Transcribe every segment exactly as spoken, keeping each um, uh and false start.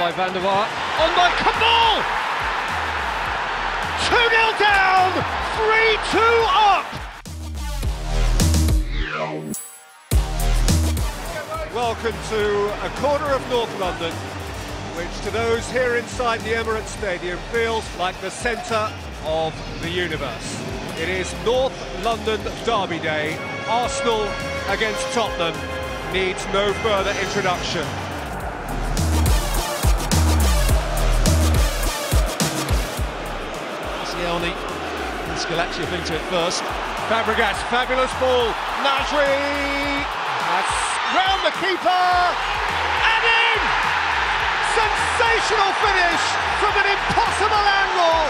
by Van der Vaart. On by Kaboul! two nil down! three two up! Welcome to a corner of North London, which to those here inside the Emirates Stadium feels like the centre of the universe. It is North London Derby Day. Arsenal against Tottenham needs no further introduction. Marcioni, Scalacci into it first. Fabregas, fabulous ball. Nasri, that's round the keeper. Sensational finish from an impossible angle.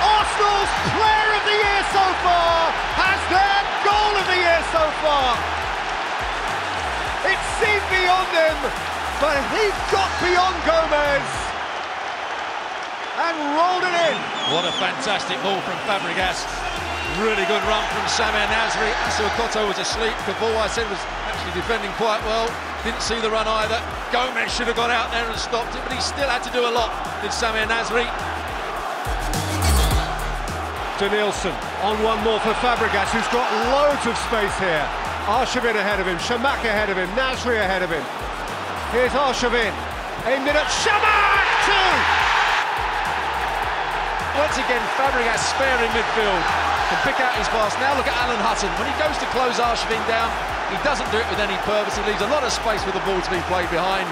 Arsenal's player of the year so far has their goal of the year so far. It seemed beyond him, but he got beyond Gomez and rolled it in. What a fantastic ball from Fabregas. Really good run from Samir Nasri. Asuakoto was asleep. Kaboul, I said, was actually defending quite well. Didn't see the run either. Gomez should have got out there and stopped it, but he still had to do a lot, did Samir Nasri. To Nielsen, on one more for Fabregas, who's got loads of space here. Arshavin ahead of him, Chamakh ahead of him, Nasri ahead of him. Here's Arshavin, aimed it at Chamakh, two! Once again, Fabregas sparing midfield. Can pick out his pass. Now look at Alan Hutton. When he goes to close Arshavin down, he doesn't do it with any purpose. He leaves a lot of space for the ball to be played behind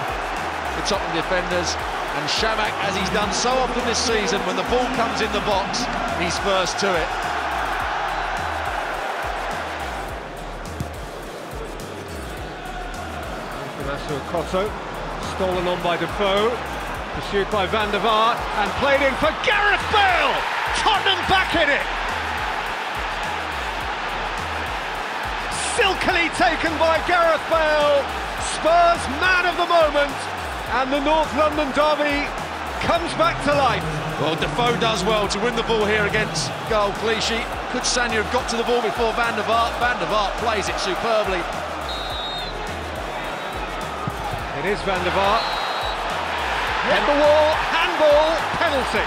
the Tottenham defenders. And Chamakh, as he's done so often this season, when the ball comes in the box, he's first to it. Asuakoto, stolen on by Defoe, pursued by Van der Vaart, and played in for Gareth Bale. Tottenham back in it. Silkily taken by Gareth Bale, Spurs man of the moment, and the North London derby comes back to life. Well, Defoe does well to win the ball here against goal Clichy. Could Sanya have got to the ball before Van der Vaart? Van der Vaart plays it superbly. It is Van der Vaart. Hit the wall, handball, penalty.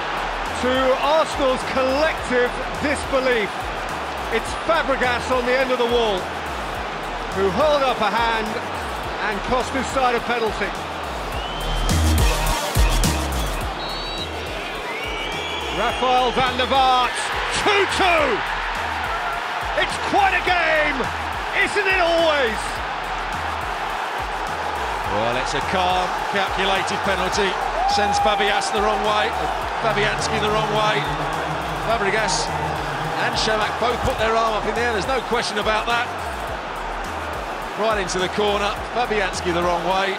To Arsenal's collective disbelief, it's Fabregas on the end of the wall, who hurled up a hand and cost his side a penalty. Rafael van der Vaart, two two! It's quite a game, isn't it always? Well, it's a calm, calculated penalty. Sends Fabias the wrong way, Fabianski the wrong way. Fabregas and Chamakh both put their arm up in there, there's no question about that. Right into the corner, Fabianski the wrong way.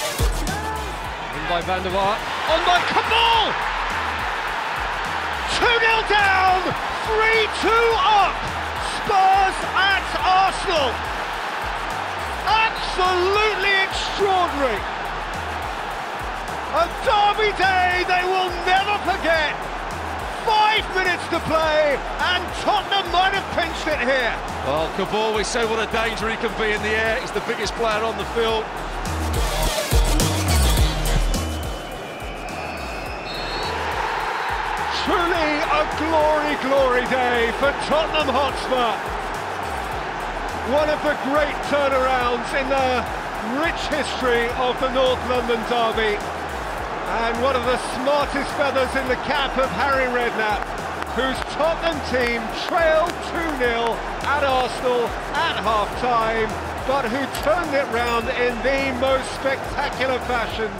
In by Van der Vaart, on by Kaboul! two nil down, three two up! Spurs at Arsenal! Absolutely extraordinary! A derby day they will never forget! Five minutes to play, and Tottenham might have pinched it here. Well, Kaboul, we say what a danger he can be in the air. He's the biggest player on the field. Truly a glory, glory day for Tottenham Hotspur. One of the great turnarounds in the rich history of the North London derby. And one of the smartest feathers in the cap of Harry Redknapp, whose Tottenham team trailed two nil at Arsenal at half-time, but who turned it round in the most spectacular fashion.